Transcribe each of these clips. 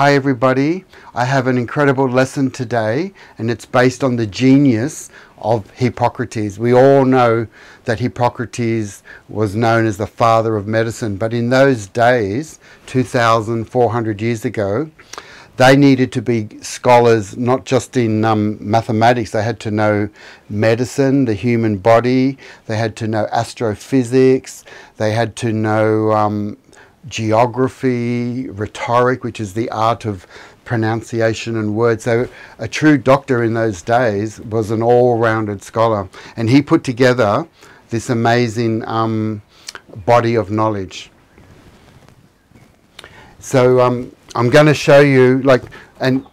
Hi everybody, I have an incredible lesson today and it's based on the genius of Hippocrates. We all know that Hippocrates was known as the father of medicine, but in those days, 2,400 years ago, they needed to be scholars not just in mathematics. They had to know medicine, the human body, they had to know astrophysics, they had to know geography, rhetoric, which is the art of pronunciation and words. So a true doctor in those days was an all-rounded scholar, and he put together this amazing body of knowledge. So I'm going to show you, and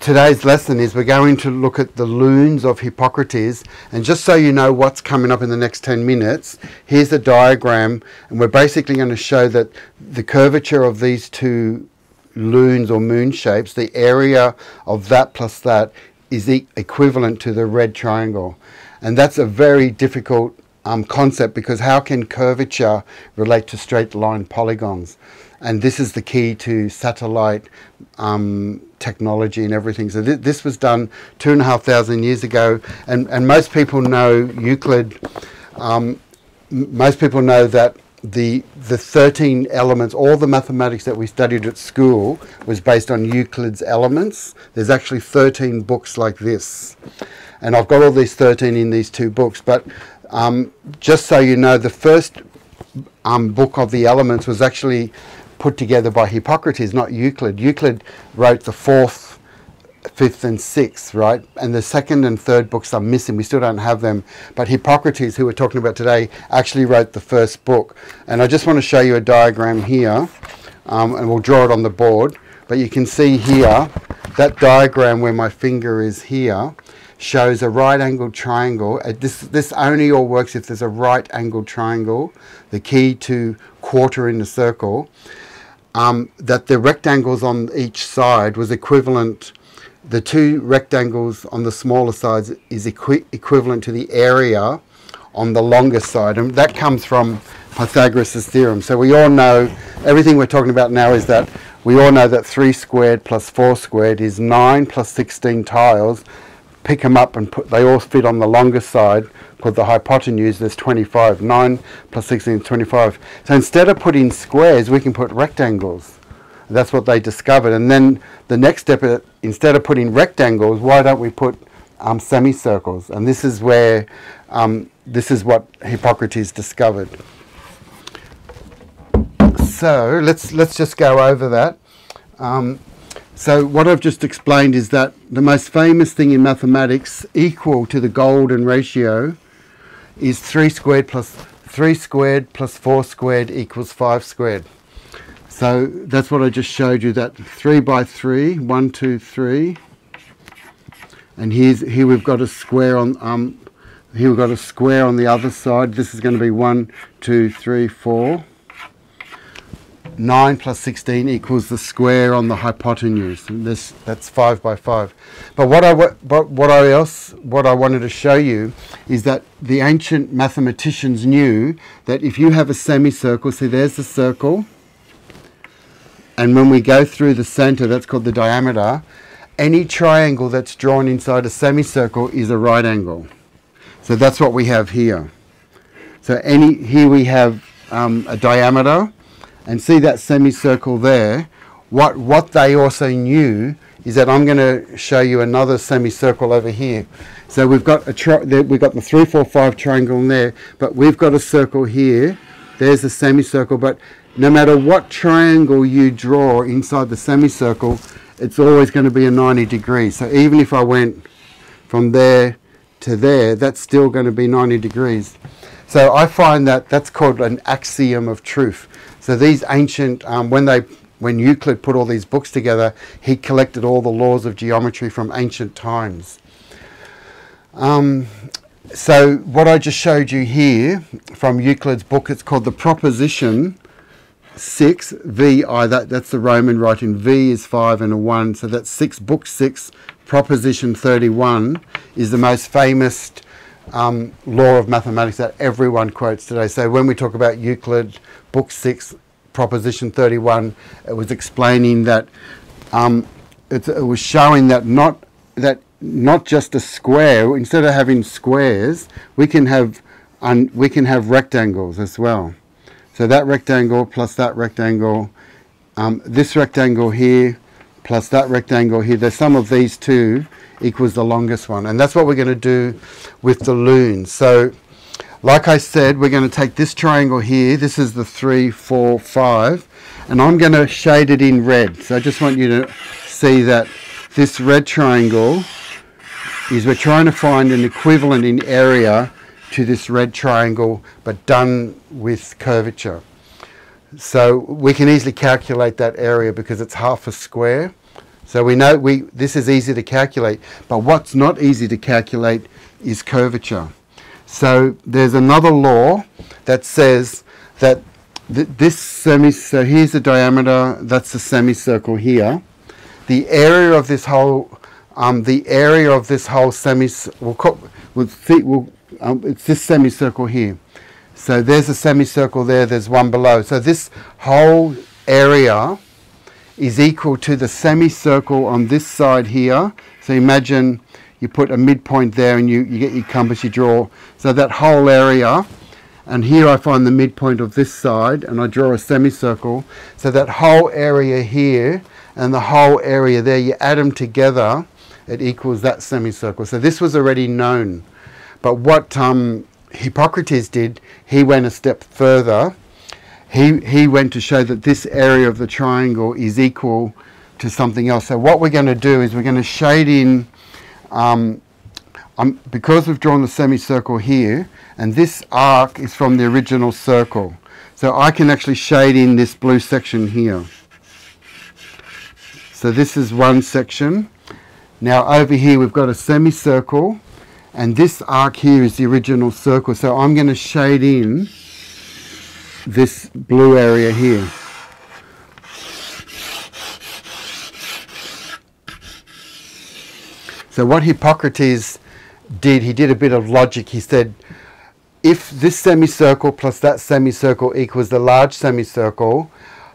today's lesson is we're going to look at the lunes of Hippocrates. And just so you know what's coming up in the next 10 minutes, here's the diagram, and we're basically going to show that the curvature of these two lunes or moon shapes, the area of that plus that is equivalent to the red triangle. And that's a very difficult concept, because how can curvature relate to straight line polygons? And this is the key to satellite technology and everything. So this was done 2,500 years ago. And most people know Euclid. Most people know that the 13 elements, all the mathematics that we studied at school was based on Euclid's elements. There's actually 13 books like this. And I've got all these 13 in these two books. But just so you know, the first book of the elements was actually put together by Hippocrates, not Euclid. Euclid wrote the 4th, 5th and 6th, right? And the 2nd and 3rd books are missing. We still don't have them. But Hippocrates, who we're talking about today, actually wrote the first book. And I just want to show you a diagram here, and we'll draw it on the board. But you can see here, that diagram where my finger is here, shows a right-angled triangle. This only all works if there's a right-angled triangle, the key to quarter in the circle, that the rectangles on each side was equivalent, the two rectangles on the smaller sides is equivalent to the area on the longest side. And that comes from Pythagoras' theorem. So we all know, everything we're talking about now is that we all know that 3² + 4² is 9 + 16 tiles. Pick them up and they all fit on the longest side, called the hypotenuse. There's 25. 9 + 16 is 25. So instead of putting squares, we can put rectangles. That's what they discovered. And then the next step, instead of putting rectangles, why don't we put semicircles? And this is where, this is what Hippocrates discovered. So let's just go over that. So what I've just explained is that the most famous thing in mathematics, equal to the golden ratio, is 3² + 3² + 4² = 5². So that's what I just showed you, that 3 by 3, 1, 2, 3, and here we've got a square on here we've got a square on the other side. This is going to be 1, 2, 3, 4. 9 + 16 equals the square on the hypotenuse. And that's 5 by 5. But what I wanted to show you is that the ancient mathematicians knew that if you have a semicircle, see there's the circle, and when we go through the center, that's called the diameter. Any triangle that's drawn inside a semicircle is a right angle. So that's what we have here. So here we have a diameter. And see that semicircle there. What they also knew is that I'm going to show you another semicircle over here. So we've got the 3, 4, 5 triangle in there, but we've got a circle here. There's a semicircle, but no matter what triangle you draw inside the semicircle, it's always going to be a 90 degrees. So even if I went from there to there, that's still going to be 90 degrees. So I find that that's called an axiom of truth. So these ancient, when Euclid put all these books together, he collected all the laws of geometry from ancient times. So what I just showed you here from Euclid's book, it's called the Proposition 6, VI, that's the Roman writing, V is 5 and a 1, so that's 6, book 6, Proposition 31 is the most famous law of mathematics that everyone quotes today. So when we talk about Euclid, book 6, Proposition 31, it was explaining that it was showing that not just a square. Instead of having squares, we can have rectangles as well. So that rectangle plus that rectangle, this rectangle here plus that rectangle here, the sum of these two equals the longest one. And that's what we're going to do with the loon. So like I said, we're going to take this triangle here. This is the 3, 4, 5. And I'm going to shade it in red. So I just want you to see that this red triangle is, we're trying to find an equivalent in area to this red triangle, but done with curvature. So we can easily calculate that area because it's half a square. So we know this is easy to calculate, but what's not easy to calculate is curvature. So there's another law that says that so here's the diameter, that's the semicircle here. The area of this whole, it's this semicircle here. So there's a semicircle there, there's one below. So this whole area is equal to the semicircle on this side here. So imagine you put a midpoint there and you get your compass, you draw. So that whole area, and here I find the midpoint of this side and I draw a semicircle. So that whole area here and the whole area there, you add them together, it equals that semicircle. So this was already known. But what Hippocrates did, he went a step further. He went to show that this area of the triangle is equal to something else. So what we're going to do is we're going to shade in, because we've drawn the semicircle here, and this arc is from the original circle. So I can actually shade in this blue section here. So this is one section. Now over here we've got a semicircle, and this arc here is the original circle. So I'm going to shade in this blue area here. So what Hippocrates did, he did a bit of logic. He said, if this semicircle plus that semicircle equals the large semicircle,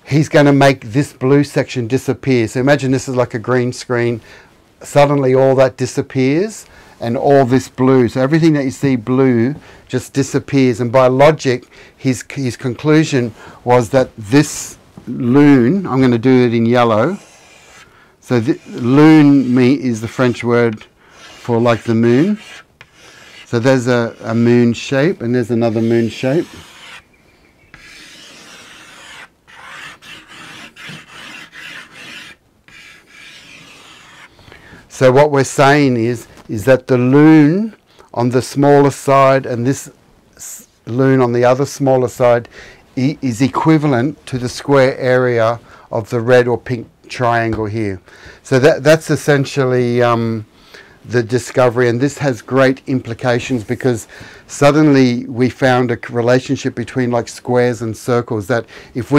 he's going to make this blue section disappear. So imagine this is like a green screen. Suddenly all that disappears and all this blue. So everything that you see blue just disappears. And by logic, his conclusion was that this loon, I'm going to do it in yellow. So loon is the French word for like the moon. So there's a moon shape and there's another moon shape. So what we're saying is that the loon on the smaller side and this loon on the other smaller side is equivalent to the square area of the red or pink triangle here. So that's essentially the discovery, and this has great implications because suddenly we found a relationship between like squares and circles, that if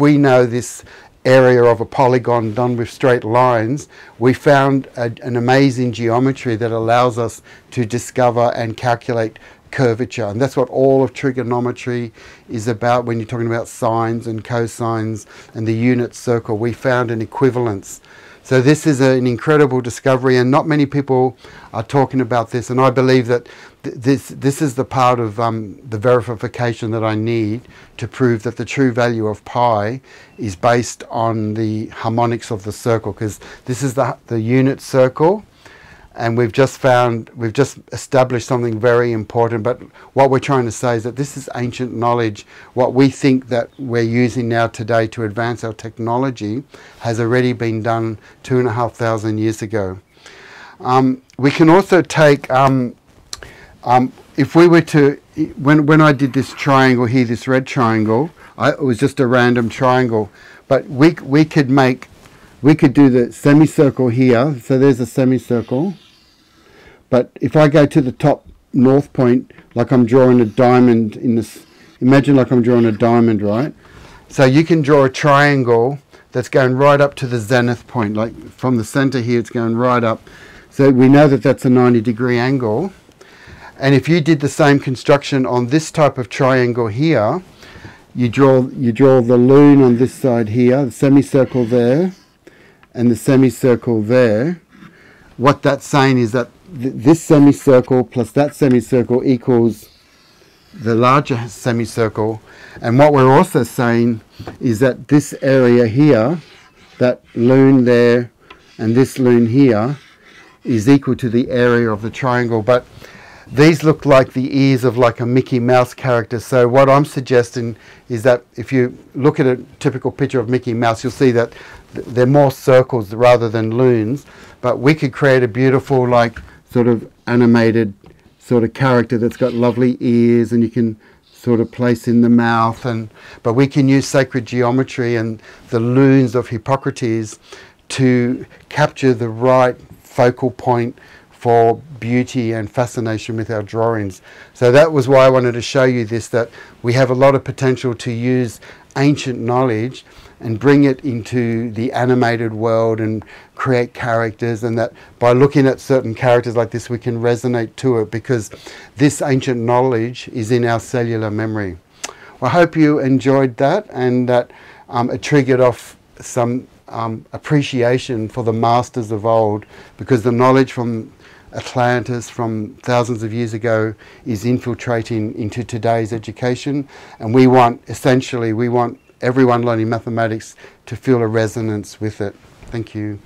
we know this area of a polygon done with straight lines, we found an amazing geometry that allows us to discover and calculate curvature. And that's what all of trigonometry is about. When you're talking about sines and cosines and the unit circle, we found an equivalence. So this is an incredible discovery, and not many people are talking about this, and I believe that this is the part of the verification that I need to prove that the true value of pi is based on the harmonics of the circle, because this is the unit circle. And we've just established something very important. But what we're trying to say is that this is ancient knowledge. What we think that we're using now today to advance our technology has already been done 2,500 years ago. We can also take, if we were to, when I did this triangle here, this red triangle, it was just a random triangle, but we could do the semicircle here. So there's a semicircle. But if I go to the top north point, like I'm drawing a diamond in this, imagine like I'm drawing a diamond, right? So you can draw a triangle that's going right up to the zenith point, like from the center here, it's going right up. So we know that that's a 90-degree angle. And if you did the same construction on this type of triangle here, you draw the loon on this side here, the semicircle there, and the semicircle there, what that's saying is that this semicircle plus that semicircle equals the larger semicircle. And what we're also saying is that this area here, that lune there and this lune here, is equal to the area of the triangle. But these look like the ears of like a Mickey Mouse character. So what I'm suggesting is that if you look at a typical picture of Mickey Mouse, you'll see that they're more circles rather than lunes. But we could create a beautiful like sort of animated sort of character that's got lovely ears, and you can sort of place in the mouth, and but we can use sacred geometry and the lunes of Hippocrates to capture the right focal point for beauty and fascination with our drawings. So that was why I wanted to show you this, that we have a lot of potential to use ancient knowledge and bring it into the animated world and create characters, and that by looking at certain characters like this we can resonate to it, because this ancient knowledge is in our cellular memory. Well, I hope you enjoyed that, and that it triggered off some appreciation for the masters of old, because the knowledge from Atlantis from thousands of years ago is infiltrating into today's education, and we want, essentially, we want everyone learning mathematics to feel a resonance with it. Thank you.